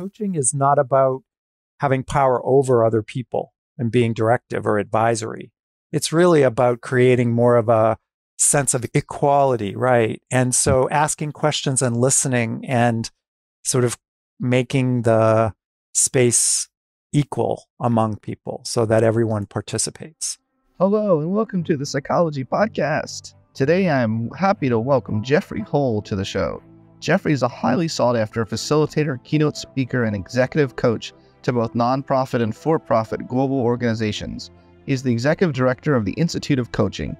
coaching is not about having power over other people and being directive or advisory. It's really about creating more of a sense of equality, right? And so asking questions and listening and sort of making the space equal among people so that everyone participates. Hello, and welcome to the Psychology Podcast. Today, I'm happy to welcome Jeffrey Hull to the show. Jeffrey is a highly sought-after facilitator, keynote speaker, and executive coach to both nonprofit and for-profit global organizations. He's the executive director of the Institute of Coaching,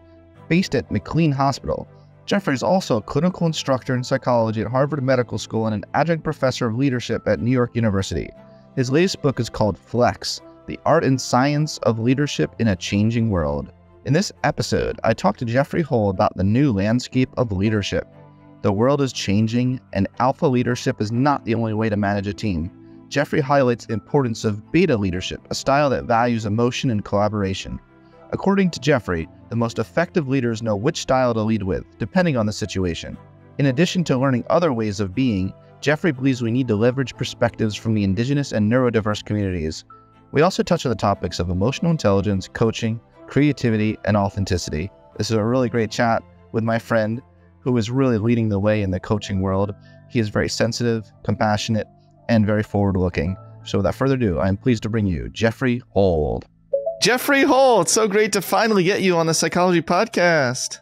based at McLean Hospital. Jeffrey is also a clinical instructor in psychology at Harvard Medical School and an adjunct professor of leadership at New York University. His latest book is called Flex: The Art and Science of Leadership in a Changing World. In this episode, I talked to Jeffrey Hull about the new landscape of leadership. The world is changing, and alpha leadership is not the only way to manage a team. Jeffrey highlights the importance of beta leadership, a style that values emotion and collaboration. According to Jeffrey, the most effective leaders know which style to lead with, depending on the situation. In addition to learning other ways of being, Jeffrey believes we need to leverage perspectives from the indigenous and neurodiverse communities. We also touch on the topics of emotional intelligence, coaching, creativity, and authenticity. This is a really great chat with my friend who is really leading the way in the coaching world. He is very sensitive, compassionate, and very forward-looking. So without further ado, I am pleased to bring you Jeffrey Hull. Jeffrey Hull, it's so great to finally get you on the Psychology Podcast.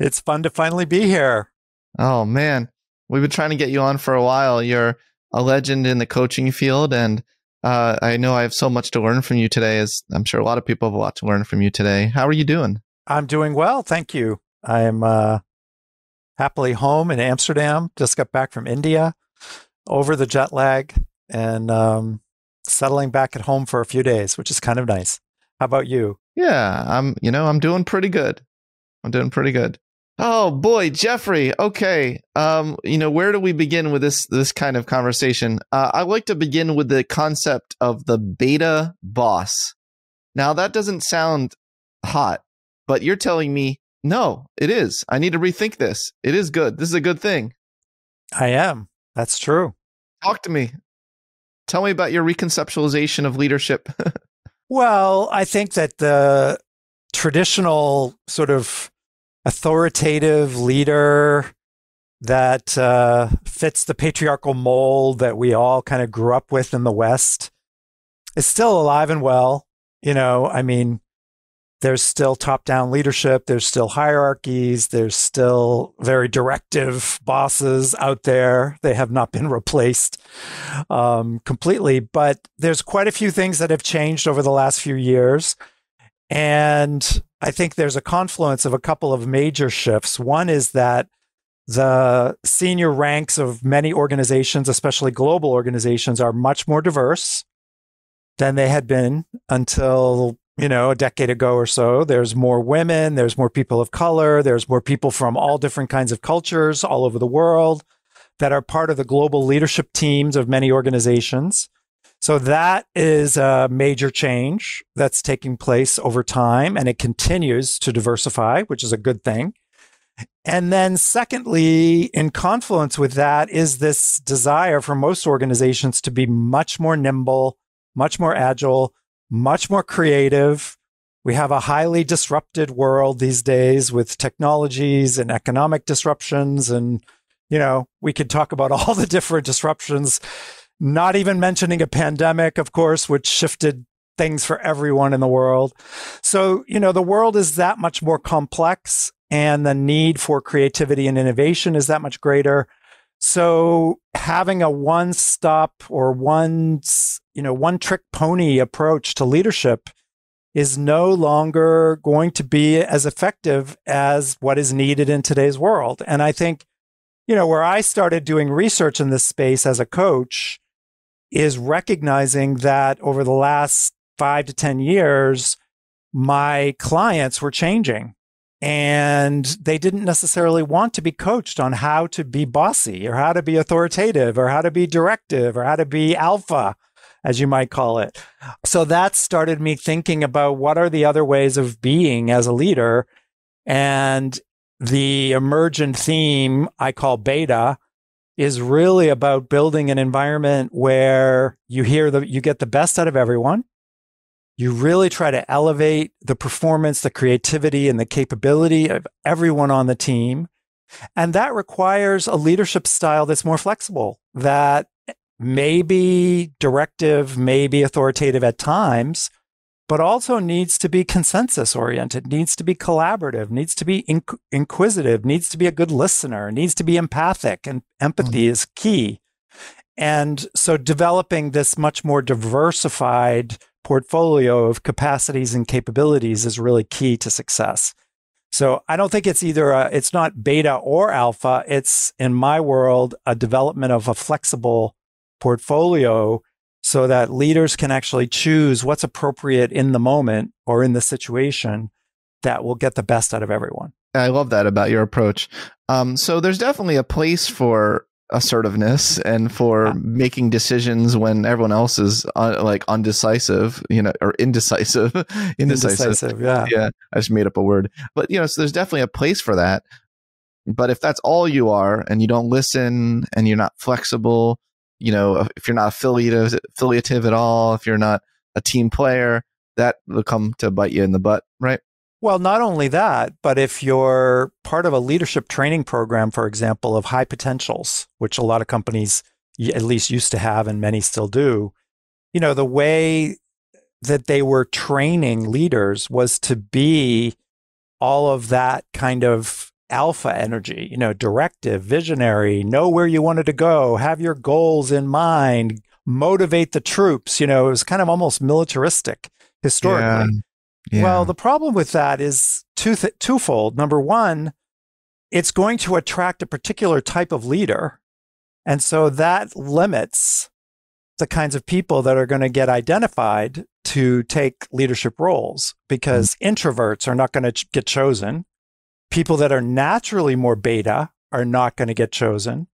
It's fun to finally be here. Oh, man. We've been trying to get you on for a while. You're a legend in the coaching field, and I know I have so much to learn from you today, as I'm sure a lot of people have a lot to learn from you today. How are you doing? I'm doing well. Thank you. I am happily home in Amsterdam. Just got back from India, over the jet lag, and settling back at home for a few days, which is kind of nice. How about you? Yeah, I'm doing pretty good. I'm doing pretty good. Oh boy, Jeffrey. Okay. Where do we begin with this kind of conversation? I like to begin with the concept of the beta boss. Now that doesn't sound hot, but you're telling me, no, it is. I need to rethink this. It is good. This is a good thing. I am. That's true. Talk to me. Tell me about your reconceptualization of leadership. Well, I think that the traditional sort of authoritative leader that fits the patriarchal mold that we all kind of grew up with in the West is still alive and well. You know, I mean, there's still top-down leadership, there's still hierarchies, there's still very directive bosses out there. They have not been replaced completely, but there's quite a few things that have changed over the last few years. And I think there's a confluence of a couple of major shifts. One is that the senior ranks of many organizations, especially global organizations, are much more diverse than they had been until, you know, a decade ago or so. There's more women, there's more people of color, there's more people from all different kinds of cultures all over the world that are part of the global leadership teams of many organizations. So that is a major change that's taking place over time, and it continues to diversify, which is a good thing. And then secondly, in confluence with that is this desire for most organizations to be much more nimble, much more agile, much more creative. We have a highly disrupted world these days with technologies and economic disruptions. And, you know, we could talk about all the different disruptions. Not even mentioning a pandemic, of course, which shifted things for everyone in the world. So, you know, the world is that much more complex, and the need for creativity and innovation is that much greater. So having a one-stop or one-trick pony approach to leadership is no longer going to be as effective as what is needed in today's world. And I think, you know, where I started doing research in this space as a coach is recognizing that over the last 5 to 10 years, my clients were changing, and they didn't necessarily want to be coached on how to be bossy or how to be authoritative or how to be directive or how to be alpha, as you might call it. So that started me thinking about what are the other ways of being as a leader, and the emergent theme I call beta is really about building an environment where you get the best out of everyone. You really try to elevate the performance, the creativity, and the capability of everyone on the team. And that requires a leadership style that's more flexible, that may be directive, may be authoritative at times, but also needs to be consensus-oriented, needs to be collaborative, needs to be inquisitive, needs to be a good listener, needs to be empathic, and empathy is key. And so developing this much more diversified portfolio of capacities and capabilities is really key to success. So I don't think it's either, it's not beta or alpha. It's, in my world, a development of a flexible portfolio so that leaders can actually choose what's appropriate in the moment or in the situation that will get the best out of everyone. I love that about your approach. So there's definitely a place for assertiveness and for making decisions when everyone else is undecisive, you know, or indecisive. Indecisive, yeah. Yeah, I just made up a word. But, you know, so there's definitely a place for that. But if that's all you are and you don't listen and you're not flexible, you know, if you're not affiliative at all, if you're not a team player, that will come to bite you in the butt, right? Well, not only that, but if you're part of a leadership training program, for example, of high potentials, which a lot of companies at least used to have and many still do, you know, the way that they were training leaders was to be all of that kind of alpha energy, you know, directive, visionary, know where you wanted to go, have your goals in mind, motivate the troops, you know, it was kind of almost militaristic historically. Yeah. Yeah. Well, the problem with that is twofold. Number one, it's going to attract a particular type of leader. And so that limits the kinds of people that are going to get identified to take leadership roles, because introverts are not going to get chosen. People that are naturally more beta are not going to get chosen.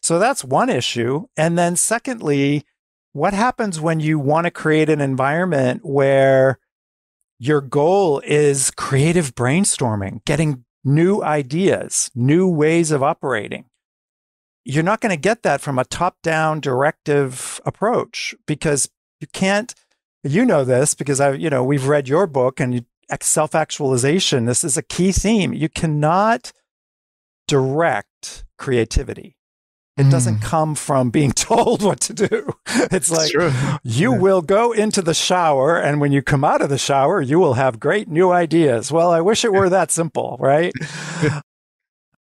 So that's one issue. And then secondly, what happens when you want to create an environment where your goal is creative brainstorming, getting new ideas, new ways of operating? You're not going to get that from a top-down directive approach, because you can't, you know this because we've read your book and self-actualization. This is a key theme. You cannot direct creativity. It doesn't come from being told what to do. It's like, you will go into the shower, and when you come out of the shower, you will have great new ideas. Well, I wish it were that simple, right?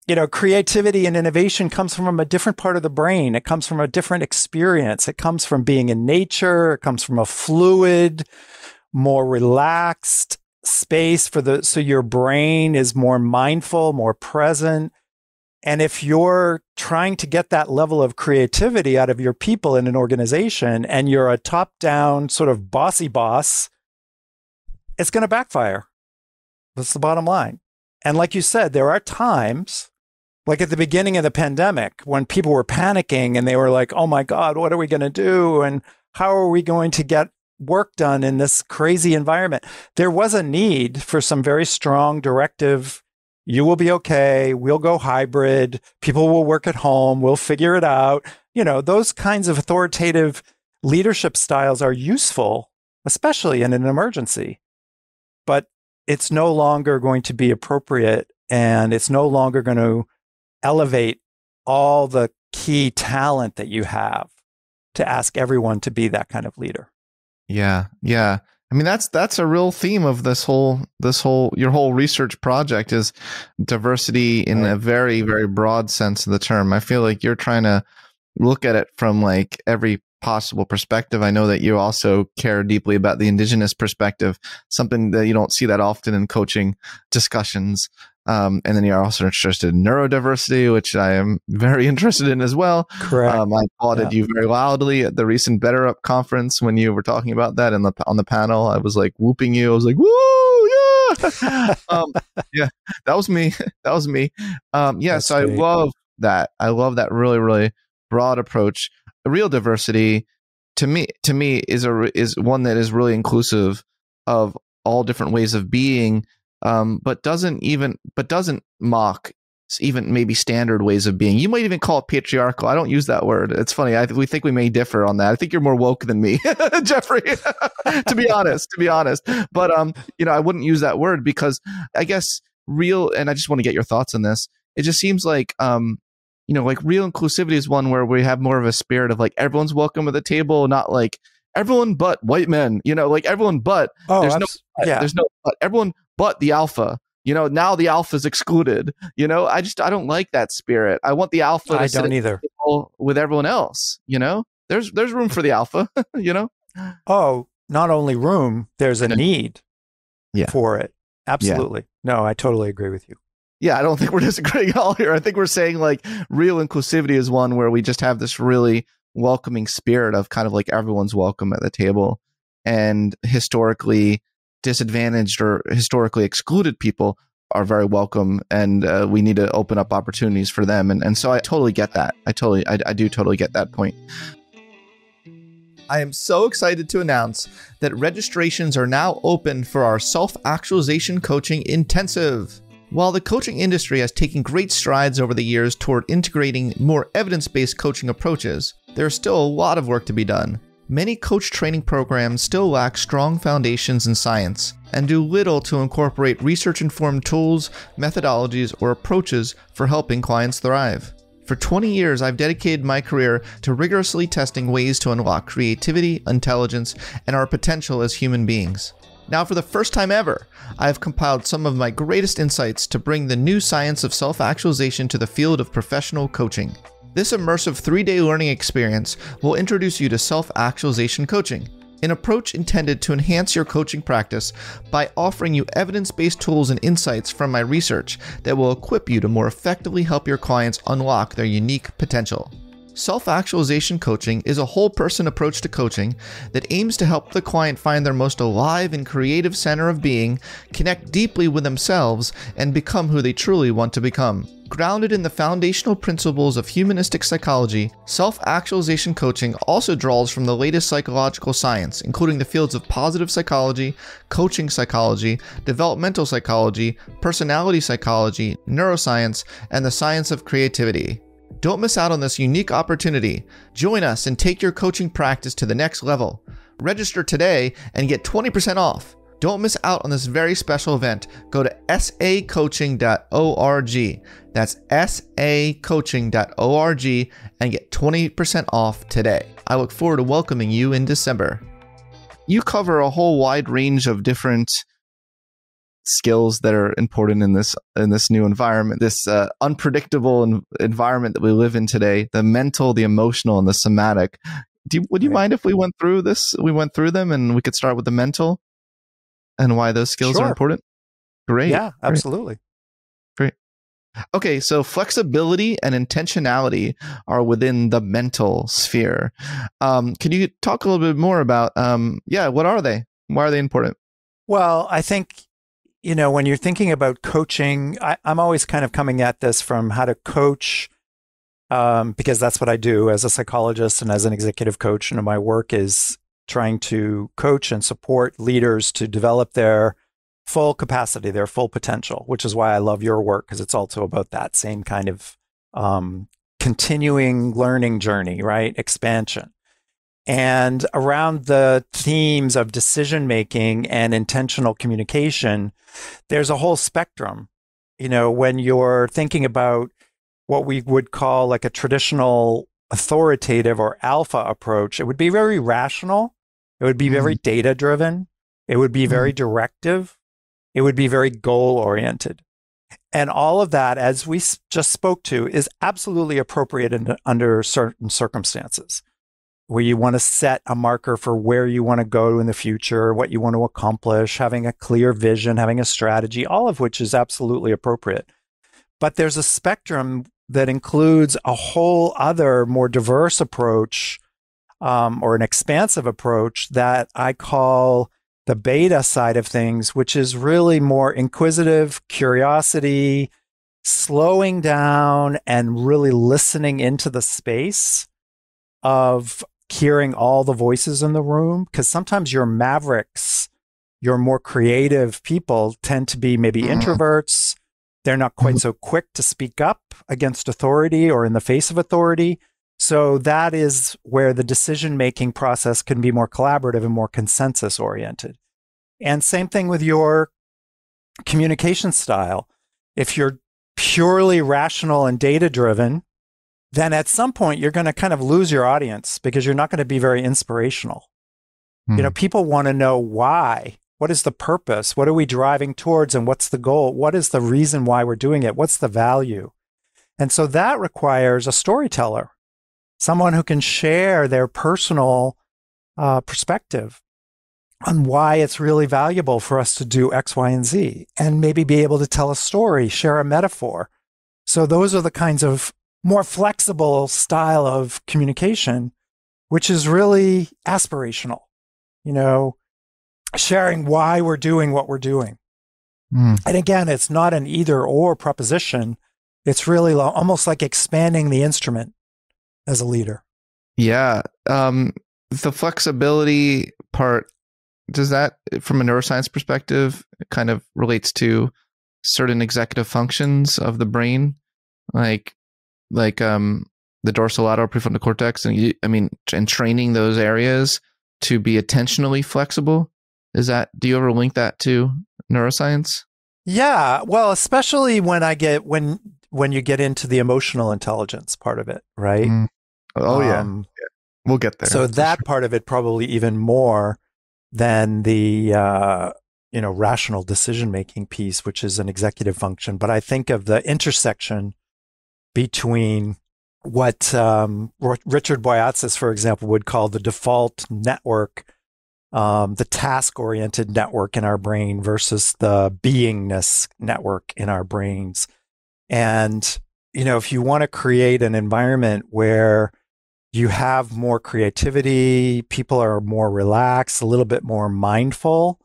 You know, creativity and innovation comes from a different part of the brain. It comes from a different experience. It comes from being in nature. It comes from a fluid, more relaxed space so your brain is more mindful, more present. And if you're trying to get that level of creativity out of your people in an organization and you're a top-down sort of bossy boss, it's going to backfire. That's the bottom line. And like you said, there are times, like at the beginning of the pandemic, when people were panicking and they were like, oh my God, what are we going to do? And how are we going to get work done in this crazy environment? There was a need for some very strong directive. You will be okay. We'll go hybrid. People will work at home. We'll figure it out. You know, those kinds of authoritative leadership styles are useful, especially in an emergency. But it's no longer going to be appropriate, and it's no longer going to elevate all the key talent that you have to ask everyone to be that kind of leader. Yeah. Yeah. I mean, that's a real theme of your whole research project is diversity in a very, very broad sense of the term. I feel like you're trying to look at it from like every possible perspective. I know that you also care deeply about the indigenous perspective, something that you don't see that often in coaching discussions. And then you're also interested in neurodiversity, which I am very interested in as well. Correct. I applauded you very loudly at the recent Better Up conference when you were talking about that on the panel. I was like whooping you. I was like, woo, yeah. Yeah, that was me. That was me. Yeah, that's so great. I love that. I love that really, really broad approach. Real diversity to me is one that is really inclusive of all different ways of being. But doesn't mock even maybe standard ways of being. You might even call it patriarchal. I don't use that word. It's funny. We think we may differ on that. I think you're more woke than me, Jeffrey, to be honest. But, I wouldn't use that word because I guess and I just want to get your thoughts on this. It just seems like, like real inclusivity is one where we have more of a spirit of like, everyone's welcome at the table, not like everyone but white men, like everyone but, everyone but the alpha. Now the alpha is excluded. I don't like that spirit. I want the alpha to sit at the table with everyone else. There's room for the alpha. Oh, not only room, there's a need for it. Absolutely. Yeah. No, I totally agree with you. Yeah, I don't think we're disagreeing at all here. I think we're saying like real inclusivity is one where we just have this really welcoming spirit of kind of like everyone's welcome at the table, and historically disadvantaged or historically excluded people are very welcome, and we need to open up opportunities for them. And so I totally get that. I do totally get that point. I am so excited to announce that registrations are now open for our Self-Actualization Coaching Intensive. While the coaching industry has taken great strides over the years toward integrating more evidence-based coaching approaches, there is still a lot of work to be done. Many coach training programs still lack strong foundations in science and do little to incorporate research-informed tools, methodologies, or approaches for helping clients thrive. For 20 years, I've dedicated my career to rigorously testing ways to unlock creativity, intelligence, and our potential as human beings. Now, for the first time ever, I've compiled some of my greatest insights to bring the new science of self-actualization to the field of professional coaching. This immersive three-day learning experience will introduce you to self-actualization coaching, an approach intended to enhance your coaching practice by offering you evidence-based tools and insights from my research that will equip you to more effectively help your clients unlock their unique potential. Self-actualization coaching is a whole-person approach to coaching that aims to help the client find their most alive and creative center of being, connect deeply with themselves, and become who they truly want to become. Grounded in the foundational principles of humanistic psychology, self-actualization coaching also draws from the latest psychological science, including the fields of positive psychology, coaching psychology, developmental psychology, personality psychology, neuroscience, and the science of creativity. Don't miss out on this unique opportunity. Join us and take your coaching practice to the next level. Register today and get 20% off. Don't miss out on this very special event. Go to sacoaching.org. That's sacoaching.org and get 20% off today. I look forward to welcoming you in December. You cover a whole wide range of different skills that are important in this new environment, this unpredictable environment that we live in today, the mental, the emotional, and the somatic. Would you mind if we went through this? We went through them, and we could start with the mental and why those skills are important. Great. Yeah, absolutely. Great. Okay, so flexibility and intentionality are within the mental sphere. Can you talk a little bit more about, what are they? Why are they important? Well, I think, when you're thinking about coaching, I'm always kind of coming at this from how to coach, because that's what I do as a psychologist and as an executive coach. My work is trying to coach and support leaders to develop their full capacity, their full potential, which is why I love your work, because it's also about that same kind of continuing learning journey, right? Expansion. And around the themes of decision-making and intentional communication, there's a whole spectrum. When you're thinking about what we would call like a traditional authoritative or alpha approach, it would be very rational. It would be very data-driven. It would be very directive. It would be very goal-oriented. And all of that, as we just spoke to, is absolutely appropriate under certain circumstances, where you want to set a marker for where you want to go in the future, what you want to accomplish, having a clear vision, having a strategy, all of which is absolutely appropriate. But there's a spectrum that includes a whole other, more diverse approach, or an expansive approach that I call the beta side of things, which is really more inquisitive, curiosity, slowing down, and really listening into the space of hearing all the voices in the room, because sometimes your mavericks, your more creative people tend to be maybe introverts They're not quite so quick to speak up against authority or in the face of authority. So that is where the decision-making process can be more collaborative and more consensus-oriented. And same thing with your communication style. If you're purely rational and data-driven, then at some point you're going to kind of lose your audience because you're not going to be very inspirational. Mm. You know, people want to know why. What is the purpose? What are we driving towards? And what's the goal? What is the reason why we're doing it? What's the value? And so that requires a storyteller, someone who can share their personal perspective on why it's really valuable for us to do X, Y, and Z, and maybe be able to tell a story, share a metaphor. So those are the kinds of more flexible style of communication, which is really aspirational, you know, sharing why we're doing what we're doing. Mm. And again, it's not an either or proposition. It's really almost like expanding the instrument as a leader. Yeah. The flexibility part, does that, from a neuroscience perspective, kind of relates to certain executive functions of the brain, like the dorsolateral prefrontal cortex, and training those areas to be attentionally flexible? Is that, do you ever link that to neuroscience? Yeah, well, especially when you get into the emotional intelligence part of it, right? Mm. Oh yeah, we'll get there. So that part of it probably even more than the rational decision making piece, which is an executive function. But I think of the intersection between what Richard Boyatzis, for example, would call the default network. The task-oriented network in our brain versus the beingness network in our brains. And, you know, if you want to create an environment where you have more creativity, people are more relaxed, a little bit more mindful,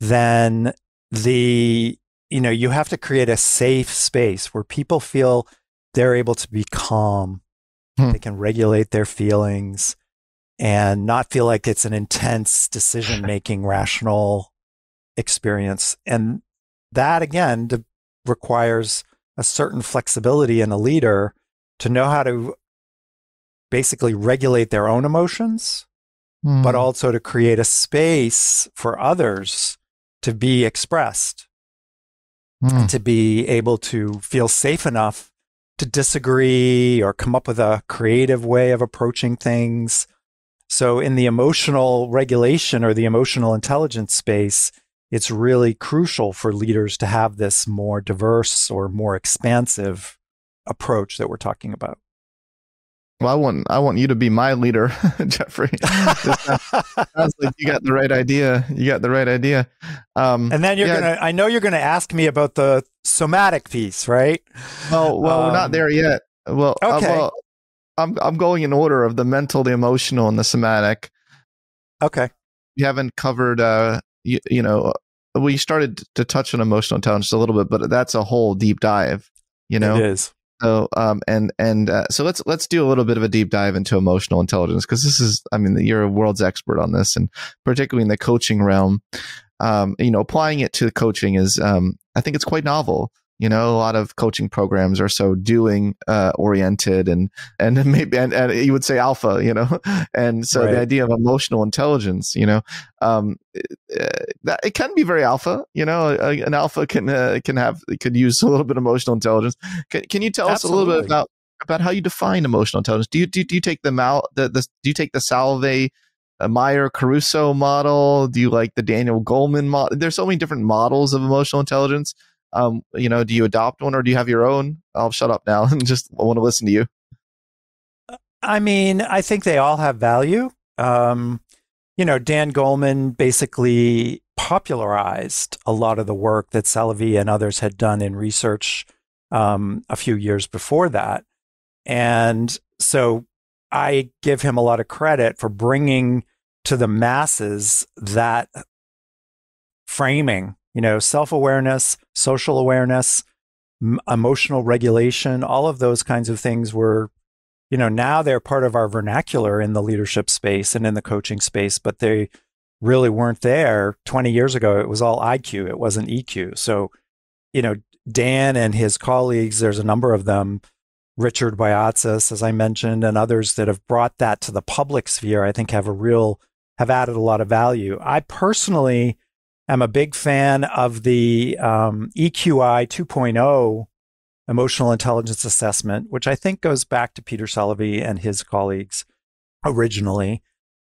then you have to create a safe space where people feel they're able to be calm. Hmm. They can regulate their feelings and not feel like it's an intense decision-making, rational experience. And that, again, requires a certain flexibility in a leader to know how to basically regulate their own emotions, but also to create a space for others to be expressed, to be able to feel safe enough to disagree or come up with a creative way of approaching things. So in the emotional regulation or the emotional intelligence space, it's really crucial for leaders to have this more diverse or more expansive approach that we're talking about. Well, I want you to be my leader, Jeffrey. Sounds like you got the right idea. And then I know you're gonna ask me about the somatic piece, right? Well, we're not there yet. Well, okay. I'm going in order of the mental, the emotional, and the somatic. Okay. You haven't covered, we started to touch on emotional intelligence a little bit, but that's a whole deep dive, you know? It is. So, so let's do a little bit of a deep dive into emotional intelligence, because this is, you're a world's expert on this, and particularly in the coaching realm, applying it to coaching is, I think it's quite novel. You know, a lot of coaching programs are so doing oriented and maybe and you would say alpha, you know, and so right. The idea of emotional intelligence, you know, it can be very alpha. You know, an alpha could use a little bit of emotional intelligence. Can you tell Absolutely. Us a little bit about how you define emotional intelligence? Do you take do you take the Salovey, Meyer Caruso model? Do you like the Daniel Goleman model? There's so many different models of emotional intelligence. Do you adopt one or do you have your own? I'll shut up now and just want to listen to you. I think they all have value. Dan Goleman basically popularized a lot of the work that Salovey and others had done in research a few years before that. And so I give him a lot of credit for bringing to the masses that framing. You know, self-awareness, social awareness, emotional regulation, all of those kinds of things were, you know, now they're part of our vernacular in the leadership space and in the coaching space, but they really weren't there 20 years ago. It was all IQ. It wasn't EQ. So, you know, Dan and his colleagues, there's a number of them, Richard Boyatzis, as I mentioned, and others that have brought that to the public sphere, I think have added a lot of value. I personally am a big fan of the EQI 2.0 emotional intelligence assessment, which I think goes back to Peter Salovey and his colleagues originally.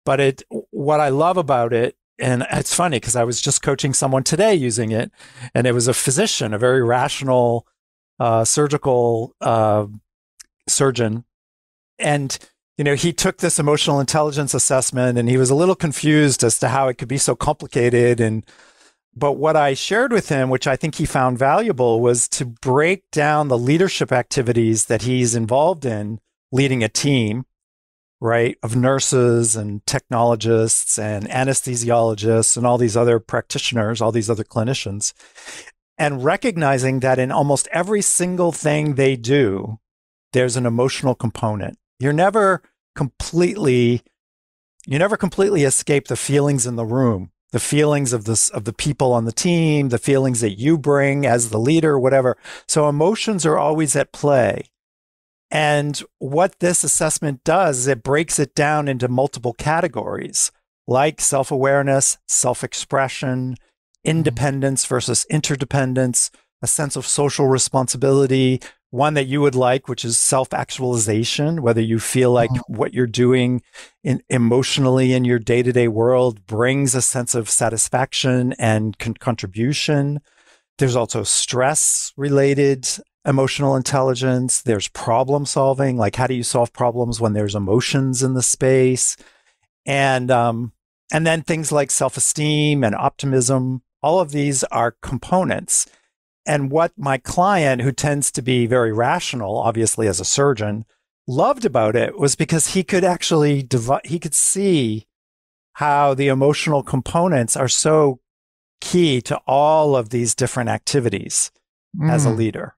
But what I love about it, and it's funny because I was just coaching someone today using it, and it was a physician, a very rational surgical surgeon. And, you know, he took this emotional intelligence assessment and he was a little confused as to how it could be so complicated. But what I shared with him, which I think he found valuable, was to break down the leadership activities that he's involved in leading a team, right, of nurses and technologists and anesthesiologists and all these other practitioners, all these other clinicians, and recognizing that in almost every single thing they do, there's an emotional component. You never completely escape the feelings in the room, the feelings of the people on the team, the feelings that you bring as the leader, whatever. So emotions are always at play. And what this assessment does is it breaks it down into multiple categories, like self-awareness, self-expression, independence versus interdependence, a sense of social responsibility, one that you would like, which is self-actualization, whether you feel like what you're doing emotionally in your day-to-day world brings a sense of satisfaction and contribution. There's also stress-related emotional intelligence. There's problem solving, like how do you solve problems when there's emotions in the space, and then things like self-esteem and optimism. All of these are components. And what my client, who tends to be very rational, obviously as a surgeon, loved about it was because he could actually see how the emotional components are so key to all of these different activities as a leader.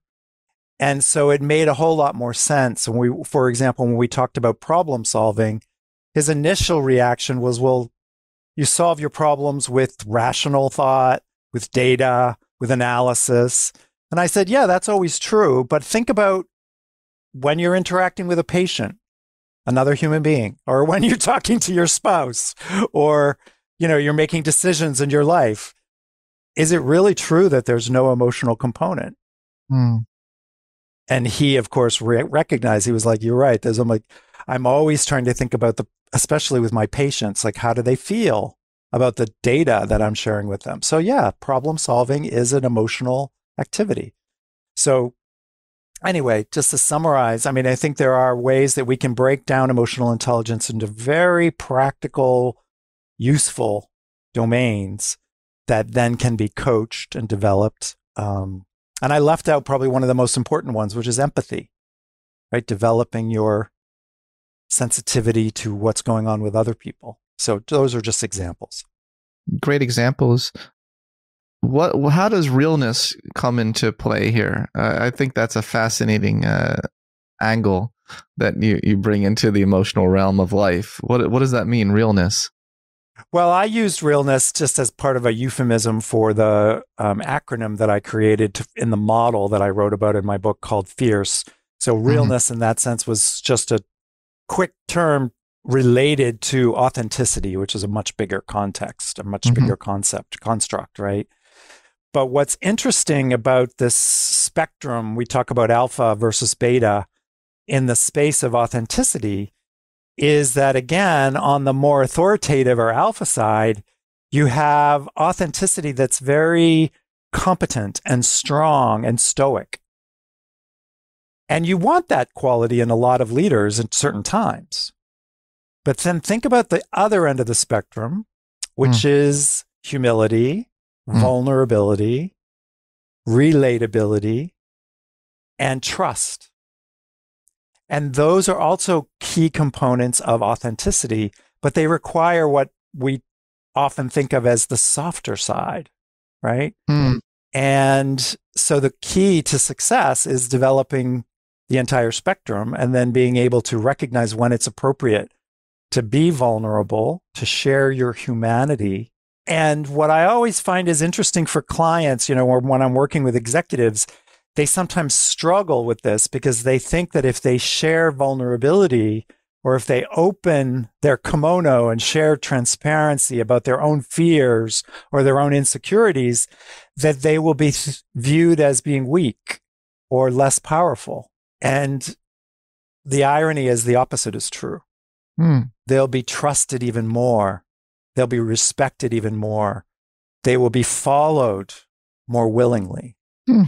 And so it made a whole lot more sense. And we, for example, when we talked about problem solving, his initial reaction was, well, you solve your problems with rational thought, with data, with analysis. And I said, yeah, that's always true. But think about when you're interacting with a patient, another human being, or when you're talking to your spouse, or, you know, you're making decisions in your life. Is it really true that there's no emotional component? And he, of course, recognized, he was like, you're right. I'm always trying to think about especially with my patients, like how do they feel about the data that I'm sharing with them? So yeah, problem solving is an emotional activity. So anyway, just to summarize, I mean, I think there are ways that we can break down emotional intelligence into very practical, useful domains that then can be coached and developed. And I left out probably one of the most important ones, which is empathy, right? Developing your sensitivity to what's going on with other people. So those are just examples. Great examples. How does realness come into play here? I think that's a fascinating angle that you bring into the emotional realm of life. What does that mean, realness? Well, I used realness just as part of a euphemism for the acronym that I created in the model that I wrote about in my book called FIERCE. So realness in that sense was just a quick term related to authenticity, which is a much bigger context, a much bigger construct, right? But what's interesting about this spectrum, we talk about alpha versus beta in the space of authenticity, is that again, on the more authoritative or alpha side, you have authenticity that's very competent and strong and stoic. And you want that quality in a lot of leaders at certain times. But then think about the other end of the spectrum, which is humility, vulnerability, relatability, and trust. And those are also key components of authenticity, but they require what we often think of as the softer side, right? And so the key to success is developing the entire spectrum and then being able to recognize when it's appropriate to be vulnerable, to share your humanity. And what I always find is interesting for clients, you know, when I'm working with executives, they sometimes struggle with this because they think that if they share vulnerability or if they open their kimono and share transparency about their own fears or their own insecurities, that they will be viewed as being weak or less powerful. And the irony is the opposite is true. They'll be trusted even more. They'll be respected even more. They will be followed more willingly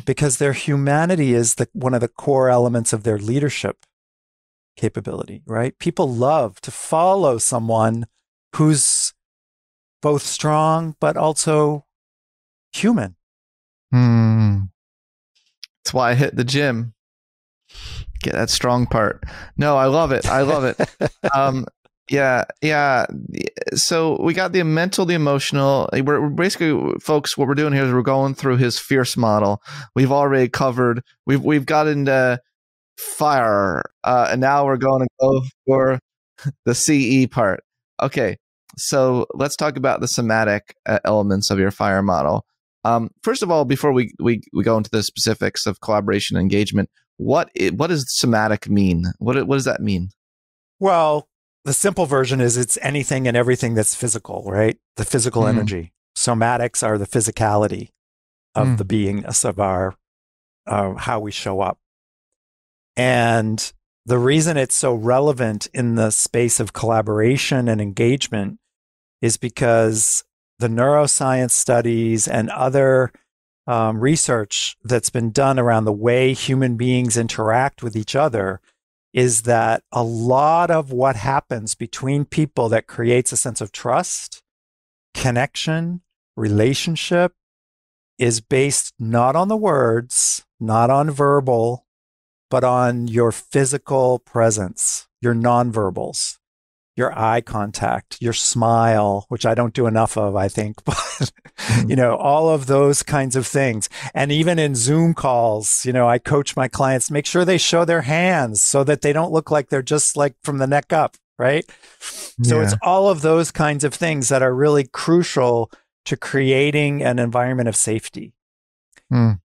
because their humanity is one of the core elements of their leadership capability, right? People love to follow someone who's both strong, but also human. That's why I hit the gym. Get that strong part. No, I love it. I love it. Yeah. So we got the mental, the emotional. We're basically, folks, what we're doing here is we're going through his fierce model. We've already covered. We've got into fire, and now we're going to go for the CE part. Okay, so let's talk about the somatic elements of your fire model. First of all, before we go into the specifics of collaboration and engagement, what does somatic mean? What does that mean? Well, the simple version is it's anything and everything that's physical, right? The physical energy. Somatics are the physicality of the beingness of our, how we show up. And the reason it's so relevant in the space of collaboration and engagement is because the neuroscience studies and other research that's been done around the way human beings interact with each other is that a lot of what happens between people that creates a sense of trust, connection, relationship is based not on the words, not on verbal, but on your physical presence, your nonverbals, your eye contact, your smile, which I don't do enough of, I think, but you know, all of those kinds of things. And even in Zoom calls, you know, I coach my clients, make sure they show their hands so that they don't look like they're just like from the neck up, right? Yeah. So it's all of those kinds of things that are really crucial to creating an environment of safety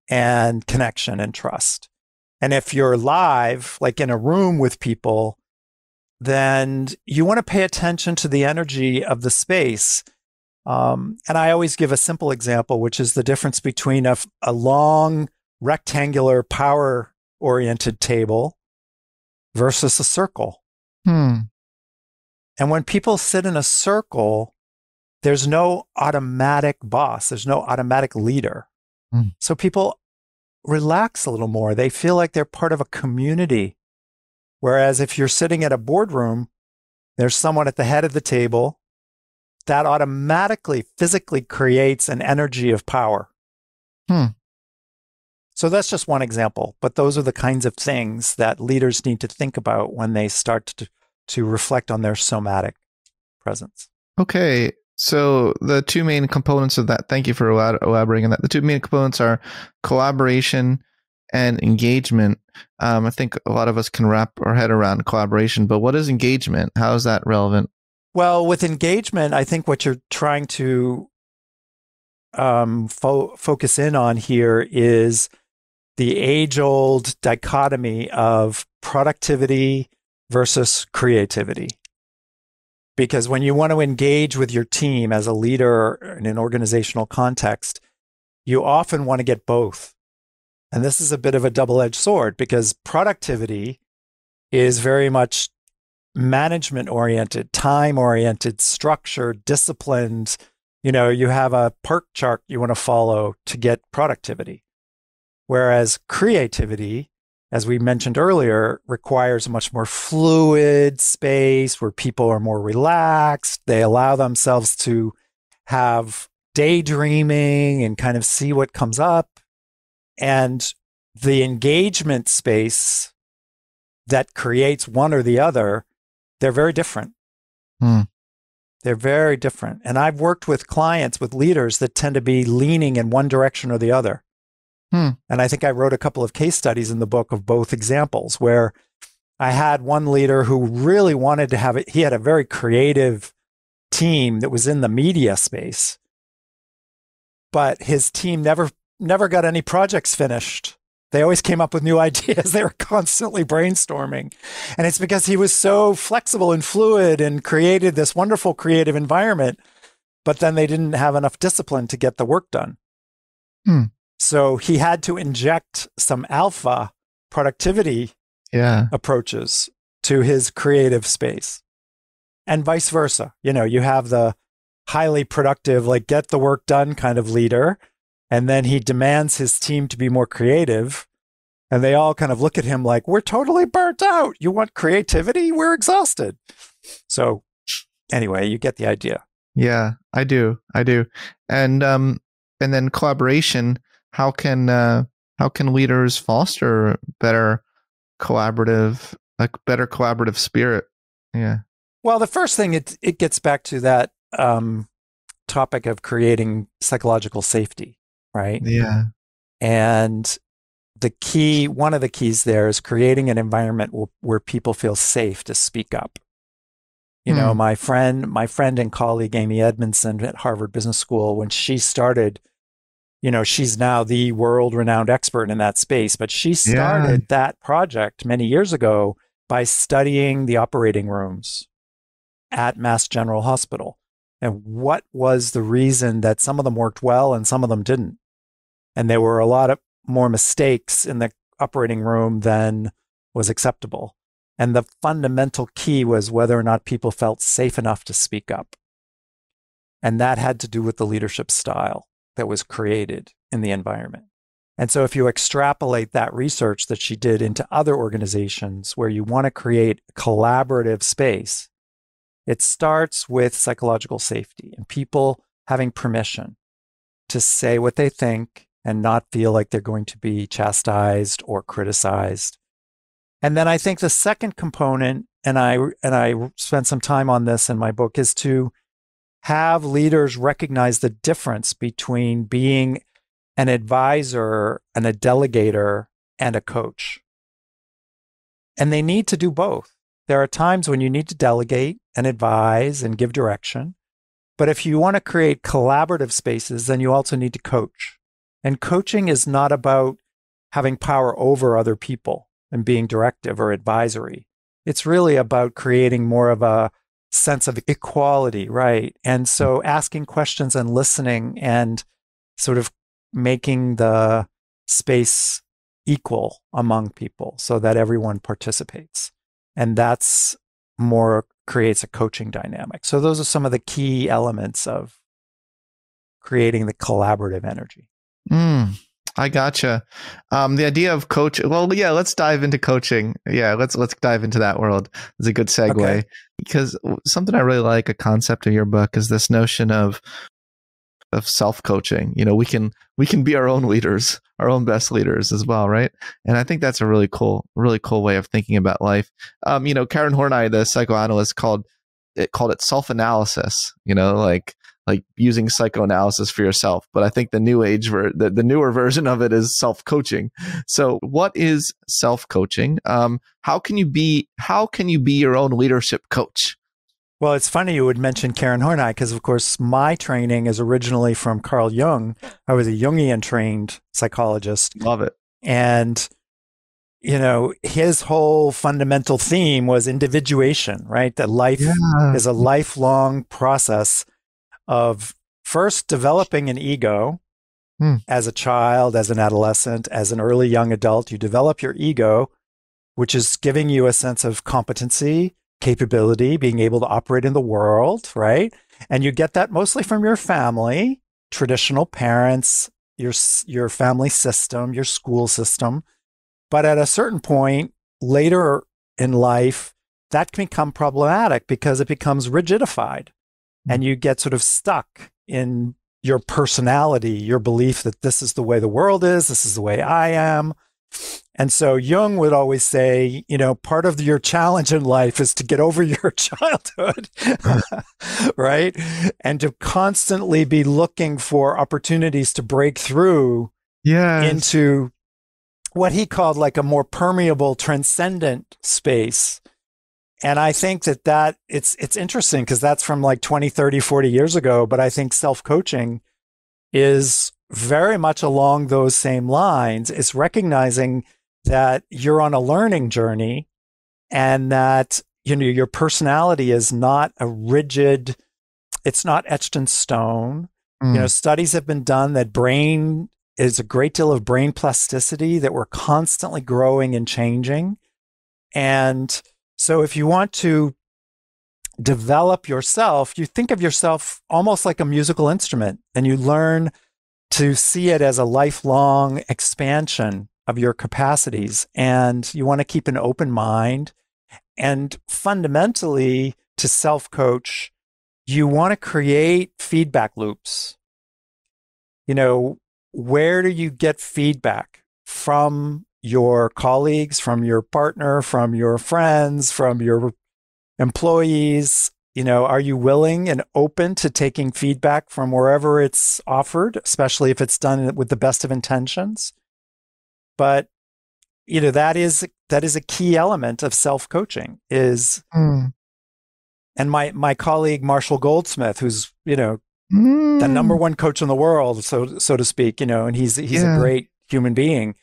and connection and trust. And if you're live, like in a room with people, then you want to pay attention to the energy of the space. And I always give a simple example, which is the difference between a long rectangular power-oriented table versus a circle. And when people sit in a circle, there's no automatic boss. There's no automatic leader. So people relax a little more. They feel like they're part of a community. Whereas if you're sitting at a boardroom, there's someone at the head of the table that automatically physically creates an energy of power. So that's just one example, but those are the kinds of things that leaders need to think about when they start to reflect on their somatic presence. Okay. So the two main components of that, thank you for elaborating on that. The two main components are collaboration and engagement. I think a lot of us can wrap our head around collaboration, but what is engagement? How is that relevant? Well, with engagement, I think what you're trying to focus in on here is the age-old dichotomy of productivity versus creativity. Because when you want to engage with your team as a leader in an organizational context, you often want to get both. And this is a bit of a double-edged sword because productivity is very much management-oriented, time-oriented, structured, disciplined. You know, you have a perk chart you want to follow to get productivity. Whereas creativity, as we mentioned earlier, requires a much more fluid space where people are more relaxed. They allow themselves to have daydreaming and kind of see what comes up. And the engagement space that creates one or the other, they're very different. They're very different. And I've worked with clients, with leaders that tend to be leaning in one direction or the other. And I think I wrote a couple of case studies in the book of both examples where I had one leader who really wanted to have it. He had a very creative team that was in the media space, but his team never got any projects finished. They always came up with new ideas. They were constantly brainstorming. And it's because he was so flexible and fluid and created this wonderful creative environment, but then they didn't have enough discipline to get the work done. Mm. So he had to inject some alpha productivity approaches to his creative space, and vice versa. You know, you have the highly productive, like get the work done kind of leader, and then he demands his team to be more creative. And they all kind of look at him like, we're totally burnt out. You want creativity? We're exhausted. So anyway, you get the idea. Yeah, I do. I do. And then collaboration, how can leaders foster better collaborative spirit? Yeah. Well, the first thing, it gets back to that topic of creating psychological safety. Right? Yeah. And one of the keys there is creating an environment where people feel safe to speak up. You know, my friend and colleague, Amy Edmondson at Harvard Business School, when she started, you know, she's now the world-renowned expert in that space, but she started that project many years ago by studying the operating rooms at Mass General Hospital. And what was the reason that some of them worked well and some of them didn't? And there were a lot of more mistakes in the operating room than was acceptable. And the fundamental key was whether or not people felt safe enough to speak up. And that had to do with the leadership style that was created in the environment. And so if you extrapolate that research that she did into other organizations where you want to create a collaborative space, it starts with psychological safety and people having permission to say what they think and not feel like they're going to be chastised or criticized. And then I think the second component, and I spent some time on this in my book, is to have leaders recognize the difference between being an advisor and a delegator and a coach. And they need to do both. There are times when you need to delegate and advise and give direction. But if you want to create collaborative spaces, then you also need to coach. And coaching is not about having power over other people and being directive or advisory. It's really about creating more of a sense of equality, right? And so asking questions and listening and sort of making the space equal among people so that everyone participates. And that's more creates a coaching dynamic. So those are some of the key elements of creating the collaborative energy. Mm. I gotcha. The idea of coach. Well, yeah, let's dive into coaching. Yeah, let's dive into that world. It's a good segue because something I really like, a concept of your book, is this notion of self-coaching. You know, we can be our own leaders, our own best leaders as well, right? And I think that's a really cool way of thinking about life. You know, Karen Horney, the psychoanalyst, called it self-analysis. You know, like using psychoanalysis for yourself. But I think the new age, the newer version of it is self-coaching. So what is self-coaching? How can you be your own leadership coach? Well, it's funny you would mention Karen Horney because, of course, my training is originally from Carl Jung. I was a Jungian trained psychologist. Love it. And, you know, his whole fundamental theme was individuation, right? That life is a lifelong process of first developing an ego as a child, as an adolescent, as an early young adult. You develop your ego, which is giving you a sense of competency, capability, being able to operate in the world, right? And you get that mostly from your family, traditional parents, your family system, your school system. But at a certain point later in life, that can become problematic because it becomes rigidified. And you get sort of stuck in your personality, your belief that this is the way the world is, this is the way I am. And so Jung would always say, you know, part of your challenge in life is to get over your childhood, right? And to constantly be looking for opportunities to break through into what he called like a more permeable, transcendent space. And I think that it's interesting because that's from like 20, 30, 40 years ago. But I think self-coaching is very much along those same lines. It's recognizing that you're on a learning journey and that, you know, your personality is not a rigid, it's not etched in stone. Mm. You know, studies have been done that brain is a great deal of brain plasticity, that we're constantly growing and changing. And so if you want to develop yourself, you think of yourself almost like a musical instrument, and you learn to see it as a lifelong expansion of your capacities. And you want to keep an open mind. And fundamentally, to self-coach, you want to create feedback loops. You know, where do you get feedback from your colleagues, from your partner, from your friends, from your employees? You know, are you willing and open to taking feedback from wherever it's offered, especially if it's done with the best of intentions? But, you know, that is a key element of self-coaching is, and my colleague, Marshall Goldsmith, who's, you know, the number one coach in the world, so to speak, you know, and he's a great human being.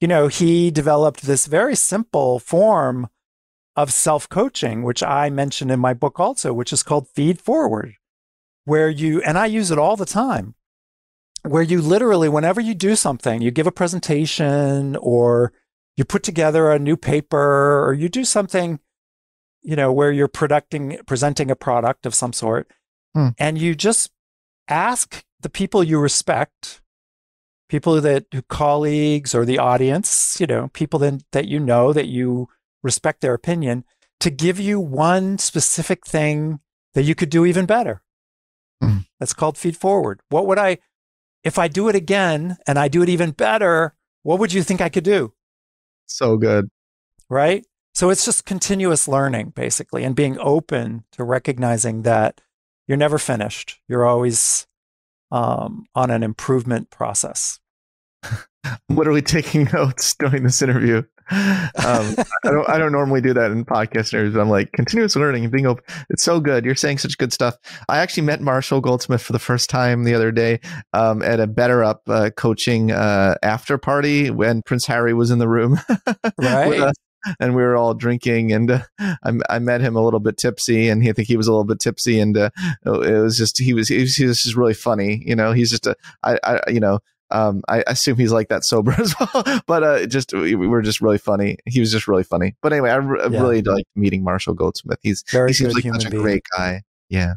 You know, he developed this very simple form of self-coaching, which I mentioned in my book also, which is called feed forward, where you, and I use it all the time, where you literally, whenever you do something, you give a presentation or you put together a new paper or you do something, you know, where you're presenting a product of some sort, and you just ask the people you respect, people that, colleagues or the audience, you know, people that you know, that you respect their opinion, to give you one specific thing that you could do even better. That's called feed forward. What would I, if I do it again and I do it even better, what would you think I could do? So good. Right? So it's just continuous learning, basically, and being open to recognizing that you're never finished. You're always on an improvement process. Literally taking notes during this interview. I don't normally do that in podcast interviews. I'm like, continuous learning and being open. It's so good. You're saying such good stuff. I actually met Marshall Goldsmith for the first time the other day at a Better Up coaching after party when Prince Harry was in the room. Right. With us. And we were all drinking, and I met him a little bit tipsy, and I think he was a little bit tipsy, and it was just he was just really funny, you know. He's just I assume he's like that sober as well, but we were just really funny. He was just really funny. But anyway, I really liked meeting Marshall Goldsmith. He seems like such a great guy. Yeah.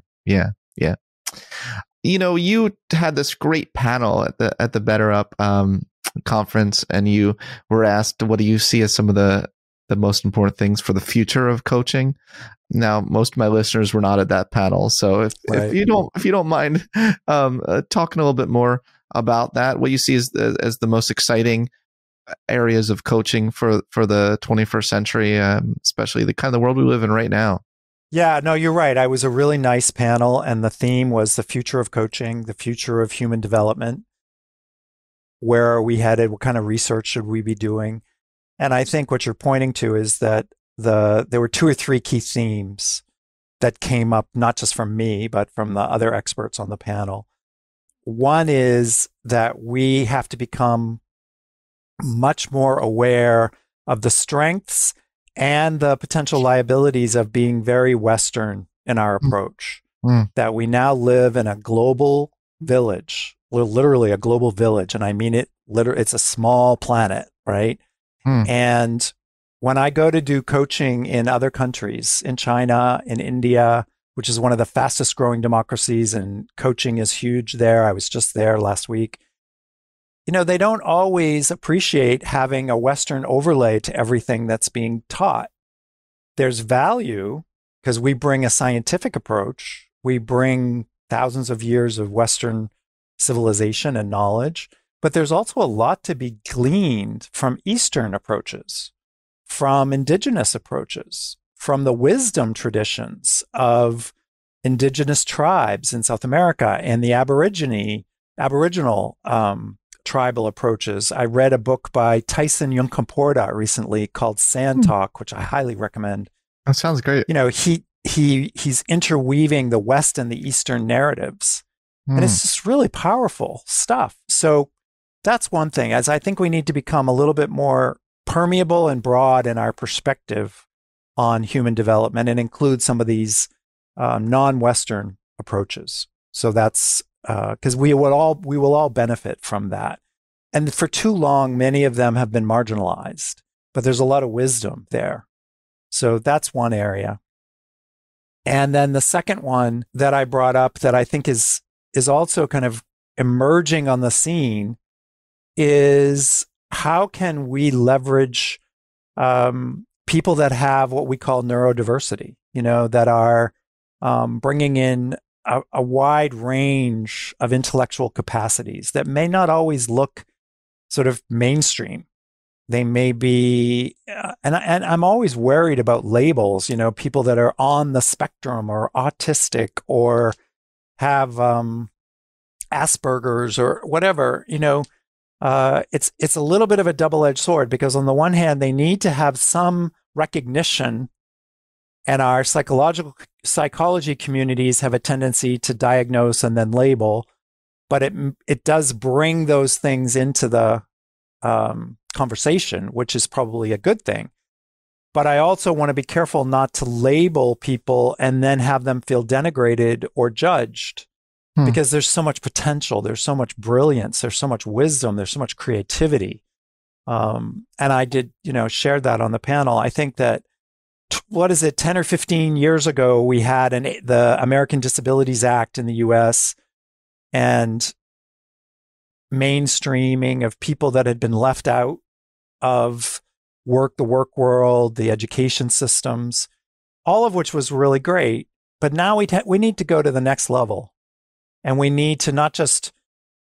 You know, you had this great panel at the Better Up conference, and you were asked, "What do you see as some of the most important things for the future of coaching?" Now, most of my listeners were not at that panel. So if you don't mind talking a little bit more about that, what you see as the most exciting areas of coaching for the 21st century, especially the kind of the world we live in right now. Yeah, no, you're right. I was a really nice panel, and the theme was the future of coaching, the future of human development. Where are we headed? What kind of research should we be doing? And I think what you're pointing to is that there were two or three key themes that came up, not just from me, but from the other experts on the panel. One is that we have to become much more aware of the strengths and the potential liabilities of being very Western in our approach, that we now live in a global village, literally a global village. And I mean it, literally, it's a small planet, right? And when I go to do coaching in other countries, in China, in India, which is one of the fastest growing democracies, and coaching is huge there. I was just there last week. You know, they don't always appreciate having a Western overlay to everything that's being taught. There's value because we bring a scientific approach. We bring thousands of years of Western civilization and knowledge. But there's also a lot to be gleaned from Eastern approaches, from indigenous approaches, from the wisdom traditions of indigenous tribes in South America and the Aboriginal tribal approaches. I read a book by Tyson Yunkaporta recently called Sand Talk, which I highly recommend. That sounds great. You know, he's interweaving the West and the Eastern narratives And it's just really powerful stuff. So that's one thing, as I think we need to become a little bit more permeable and broad in our perspective on human development and include some of these non-Western approaches. So that's because we will all benefit from that. And for too long, many of them have been marginalized, but there's a lot of wisdom there. So that's one area. And then the second one that I brought up that I think is also kind of emerging on the scene is how can we leverage people that have what we call neurodiversity, you know, that are bringing in a wide range of intellectual capacities that may not always look sort of mainstream. They may be, and I'm always worried about labels, you know, people that are on the spectrum or autistic or have Asperger's or whatever, you know, it's a little bit of a double-edged sword because on the one hand, they need to have some recognition, and our psychology communities have a tendency to diagnose and then label, but it does bring those things into the conversation, which is probably a good thing. But I also want to be careful not to label people and then have them feel denigrated or judged because there's so much potential, there's so much brilliance, there's so much wisdom, there's so much creativity. And I did, you know, share that on the panel. I think that, what is it, 10 or 15 years ago, we had the American Disabilities Act in the US and mainstreaming of people that had been left out of the work world, the education systems, all of which was really great. But now we need to go to the next level. And we need to not just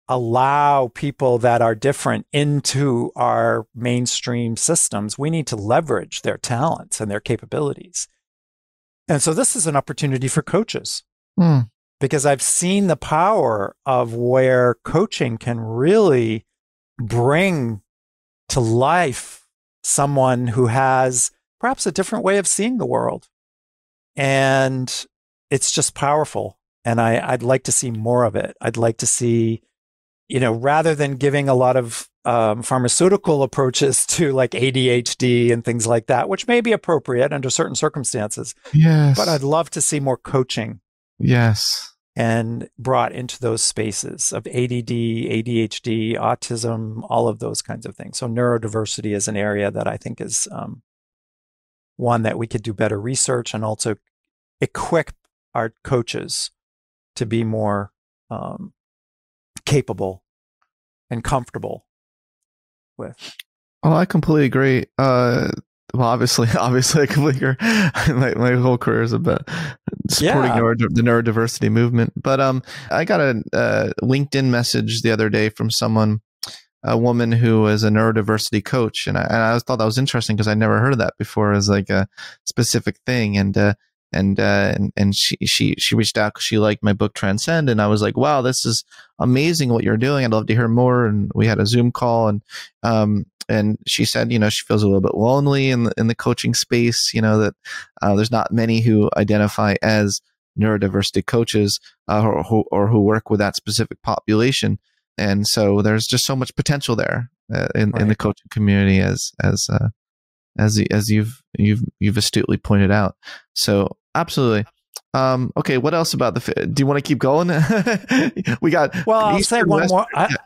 allow people that are different into our mainstream systems. We need to leverage their talents and their capabilities. And so this is an opportunity for coaches because I've seen the power of where coaching can really bring to life someone who has perhaps a different way of seeing the world. And it's just powerful. And I'd like to see more of it. I'd like to see, you know, rather than giving a lot of pharmaceutical approaches to like ADHD and things like that, which may be appropriate under certain circumstances. Yes. But I'd love to see more coaching. Yes. And brought into those spaces of ADD, ADHD, autism, all of those kinds of things. So neurodiversity is an area that I think is one that we could do better research and also equip our coaches to be more capable and comfortable with. Well, I completely agree. Well, obviously, I completely agree. My whole career is about supporting the neurodiversity movement. But I got a LinkedIn message the other day from someone, a woman who is a neurodiversity coach, and I thought that was interesting because I never heard of that before as like a specific thing. And she reached out because she liked my book Transcend, and I was like, wow, this is amazing what you're doing. I'd love to hear more. And we had a Zoom call, and she said, you know, she feels a little bit lonely in the coaching space. You know that there's not many who identify as neurodiversity coaches or who work with that specific population, and so there's just so much potential there in the coaching community as you've astutely pointed out. So absolutely. Okay. What else about do you want to keep going? We got. Well, I'll say one more.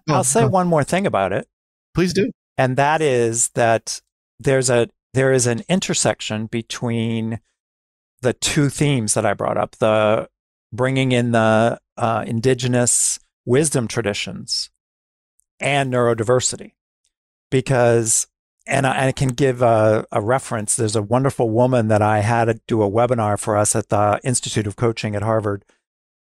I'll say one more thing about it. Please do. And that is that there is an intersection between the two themes that I brought up: the bringing in the indigenous wisdom traditions and neurodiversity, because. And I can give a reference. There's a wonderful woman that I had do a webinar for us at the Institute of Coaching at Harvard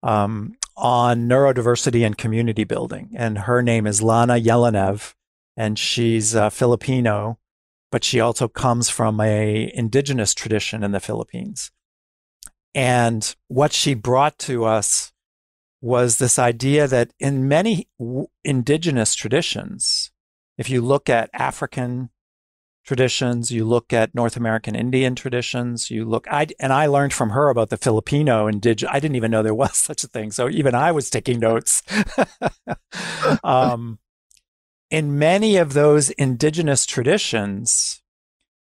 on neurodiversity and community building. And her name is Lana Yelenev, and she's Filipino, but she also comes from an indigenous tradition in the Philippines. And what she brought to us was this idea that in many indigenous traditions, if you look at African traditions, you look at North American Indian traditions, you look, I learned from her about the Filipino indigenous, I didn't even know there was such a thing. So even I was taking notes. In many of those indigenous traditions,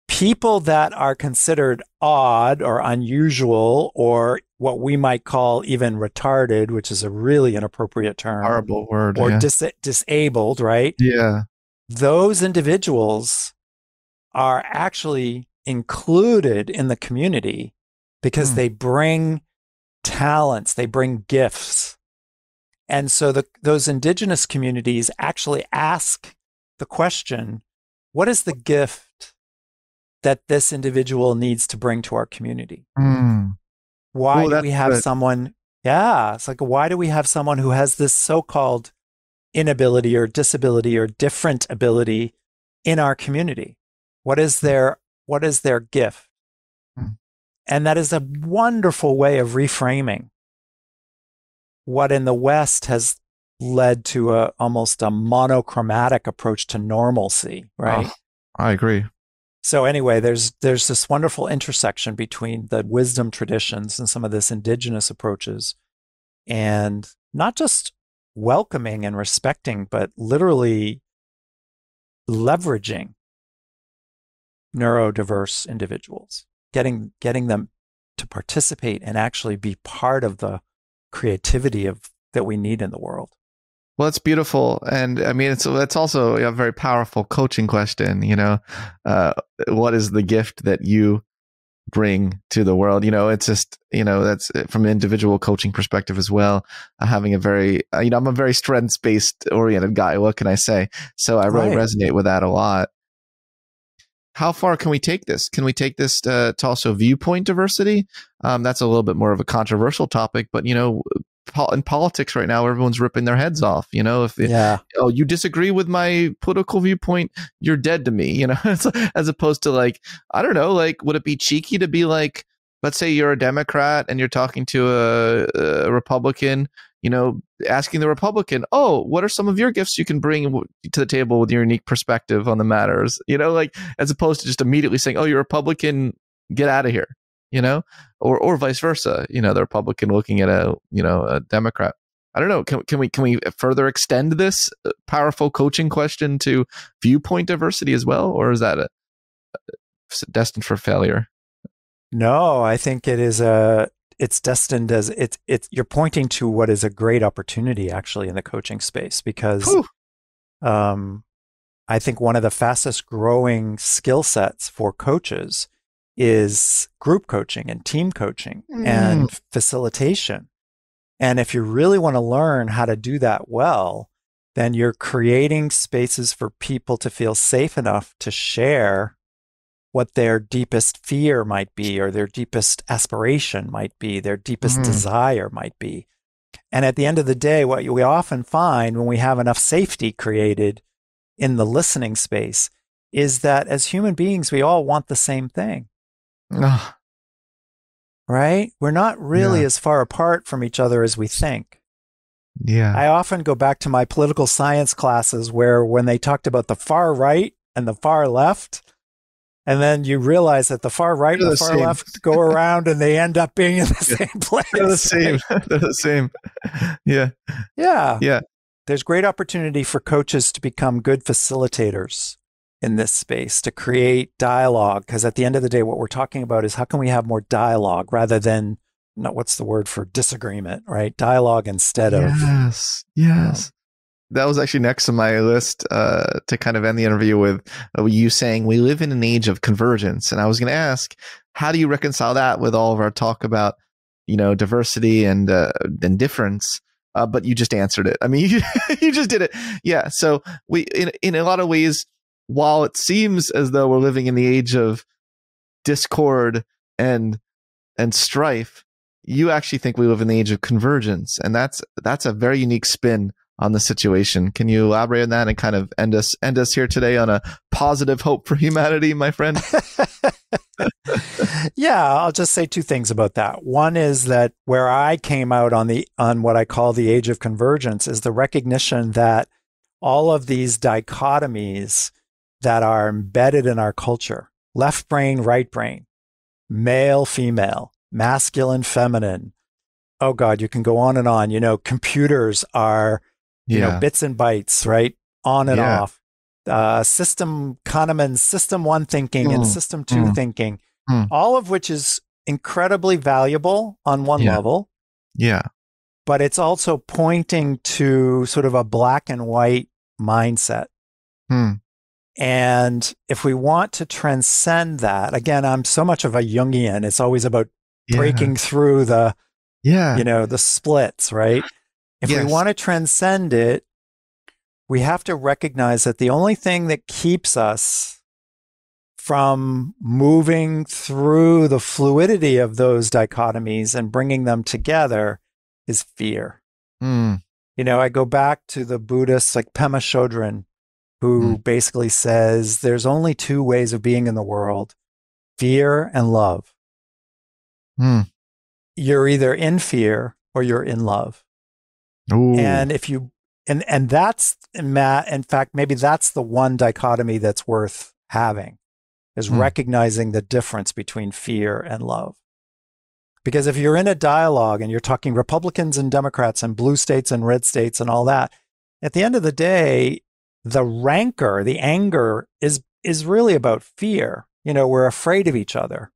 people that are considered odd or unusual or what we might call even retarded, which is a really inappropriate term. Horrible word. Or yeah. disabled, right? Yeah. Those individuals are actually included in the community because they bring talents, they bring gifts. And so those indigenous communities actually ask the question, what is the gift that this individual needs to bring to our community? Why do we have someone, it's like, why do we have someone who has this so-called inability or disability or different ability in our community? What is their gift? And that is a wonderful way of reframing what in the West has led to almost a monochromatic approach to normalcy, right? Oh, I agree. So anyway, there's this wonderful intersection between the wisdom traditions and some of this indigenous approaches, and not just welcoming and respecting, but literally leveraging neurodiverse individuals, getting them to participate and actually be part of the creativity that we need in the world. Well, it's beautiful, and I mean, that's also a very powerful coaching question. You know, what is the gift that you bring to the world? You know, it's just, you know, that's from an individual coaching perspective as well. Having a very, you know, I'm a very strengths-based oriented guy. What can I say? So I really resonate with that a lot. How far can we take this? Can we take this to also viewpoint diversity? That's a little bit more of a controversial topic, but, you know, in politics right now, everyone's ripping their heads off. You know, oh, you disagree with my political viewpoint, you're dead to me, you know, as opposed to, like, I don't know, like, would it be cheeky to be like, let's say you're a Democrat and you're talking to a Republican, you know, asking the Republican, oh, what are some of your gifts you can bring to the table with your unique perspective on the matters? You know, like, as opposed to just immediately saying, oh, you're Republican, get out of here, you know, or vice versa, you know, the Republican looking at a Democrat. I don't know. Can we further extend this powerful coaching question to viewpoint diversity as well? Or is that destined for failure? No, I think it is you're pointing to what is a great opportunity actually in the coaching space, because I think one of the fastest growing skill sets for coaches is group coaching and team coaching and facilitation. And if you really want to learn how to do that well, then you're creating spaces for people to feel safe enough to share what their deepest fear might be, or their deepest aspiration might be, their deepest desire might be. And at the end of the day, what we often find when we have enough safety created in the listening space is that as human beings, we all want the same thing. Right? We're not really as far apart from each other as we think. Yeah. I often go back to my political science classes where when they talked about the far right and the far left, and then you realize that the far right and the far left go around and they end up being in the same place. They're the same. They're the same. Yeah. Yeah. Yeah. There's great opportunity for coaches to become good facilitators in this space, to create dialogue. Because at the end of the day, what we're talking about is how can we have more dialogue rather than, not what's the word for disagreement, right? Dialogue instead of. Yes. Yes. That was actually next on my list to kind of end the interview with you saying we live in an age of convergence. And I was going to ask, how do you reconcile that with all of our talk about, you know, diversity and difference? But you just answered it. I mean, you just did it. Yeah. So we, in a lot of ways, while it seems as though we're living in the age of discord and strife, you actually think we live in the age of convergence. And that's a very unique spin on the situation. Can you elaborate on that and kind of end us here today on a positive hope for humanity, my friend? Yeah, I'll just say two things about that. One is that where I came out on what I call the age of convergence is the recognition that all of these dichotomies that are embedded in our culture. Left brain, right brain, male, female, masculine, feminine. Oh God, you can go on and on. You know, computers are, you know, bits and bytes, right? On and off. System Kahneman, system one thinking and system two thinking, all of which is incredibly valuable on one level. Yeah. But it's also pointing to sort of a black and white mindset. And if we want to transcend that, again, I'm so much of a Jungian. It's always about breaking through the, you know, the splits, right? If we want to transcend it, we have to recognize that the only thing that keeps us from moving through the fluidity of those dichotomies and bringing them together is fear. You know, I go back to the Buddhists like Pema Chodron, who basically says there's only two ways of being in the world, fear and love. You're either in fear or you're in love. And if you, and that's, in fact, maybe that's the one dichotomy that's worth having, is recognizing the difference between fear and love. Because if you're in a dialogue and you're talking Republicans and Democrats and blue states and red states and all that, at the end of the day, the rancor, the anger is really about fear. You know, we're afraid of each other.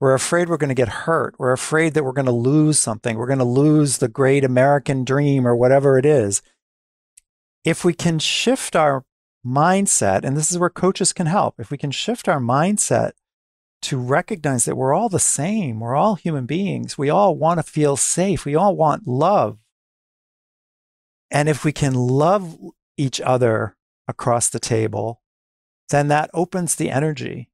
We're afraid we're going to get hurt. We're afraid that we're going to lose something. We're going to lose the great American dream or whatever it is. If we can shift our mindset, and this is where coaches can help, if we can shift our mindset to recognize that we're all the same, we're all human beings, we all want to feel safe, we all want love. And if we can love each other across the table, then that opens the energy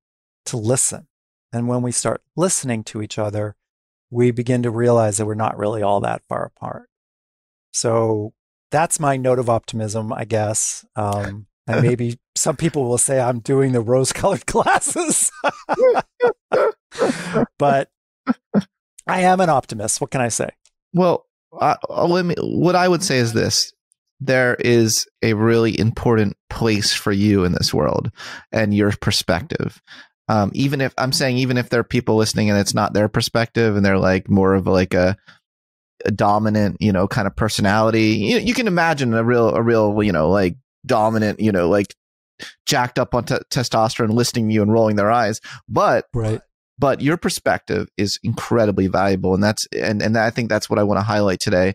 to listen. And when we start listening to each other, we begin to realize that we're not really all that far apart. So that's my note of optimism, I guess. And maybe some people will say I'm doing the rose-colored glasses, but I am an optimist. What can I say? Well, what I would say is this. There is a really important place for you in this world and your perspective. Even if I'm saying, even if there are people listening and it's not their perspective and they're like more of like a dominant, you know, kind of personality, you can imagine a real, you know, like dominant, you know, like jacked up on testosterone listening to you and rolling their eyes. But right. But your perspective is incredibly valuable. And that's, and I think that's what I want to highlight today.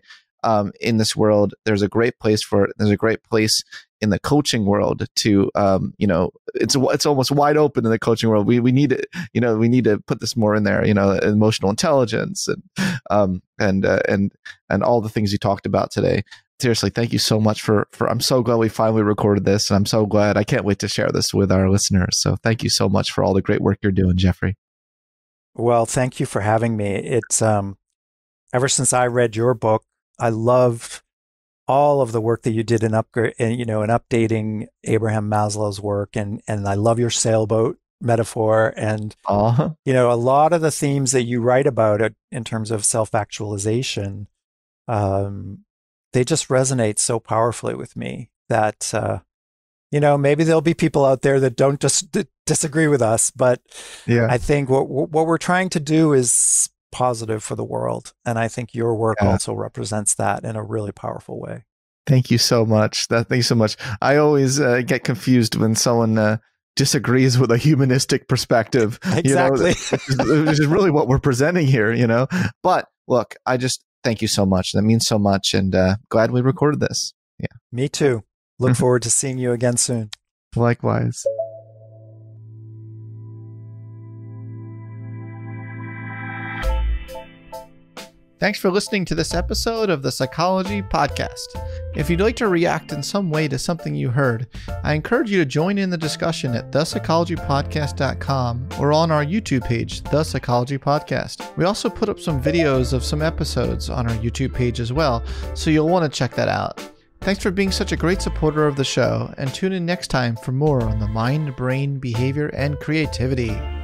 In this world, there's a great place for it. There's a great place in the coaching world to, you know, it's almost wide open in the coaching world. We need it, you know, we need to put this more in there, you know, emotional intelligence and all the things you talked about today. Seriously, thank you so much for I'm so glad we finally recorded this, and I'm so glad, I can't wait to share this with our listeners. So thank you so much for all the great work you're doing, Jeffrey. Well, thank you for having me. It's ever since I read your book, I loved all of the work that you did in updating Abraham Maslow's work, and I love your sailboat metaphor, and you know, a lot of the themes that you write about in terms of self-actualization, they just resonate so powerfully with me that you know, maybe there'll be people out there that don't just disagree with us, but I think what we're trying to do is positive for the world. And I think your work also represents that in a really powerful way. Thank you so much. Thank you so much. I always get confused when someone disagrees with a humanistic perspective. Exactly. You know, which is really what we're presenting here, you know. But look, I just thank you so much. That means so much. And glad we recorded this. Yeah. Me too. Look forward to seeing you again soon. Likewise. Thanks for listening to this episode of The Psychology Podcast. If you'd like to react in some way to something you heard, I encourage you to join in the discussion at thepsychologypodcast.com or on our YouTube page, The Psychology Podcast. We also put up some videos of some episodes on our YouTube page as well, so you'll want to check that out. Thanks for being such a great supporter of the show, and tune in next time for more on the mind, brain, behavior, and creativity.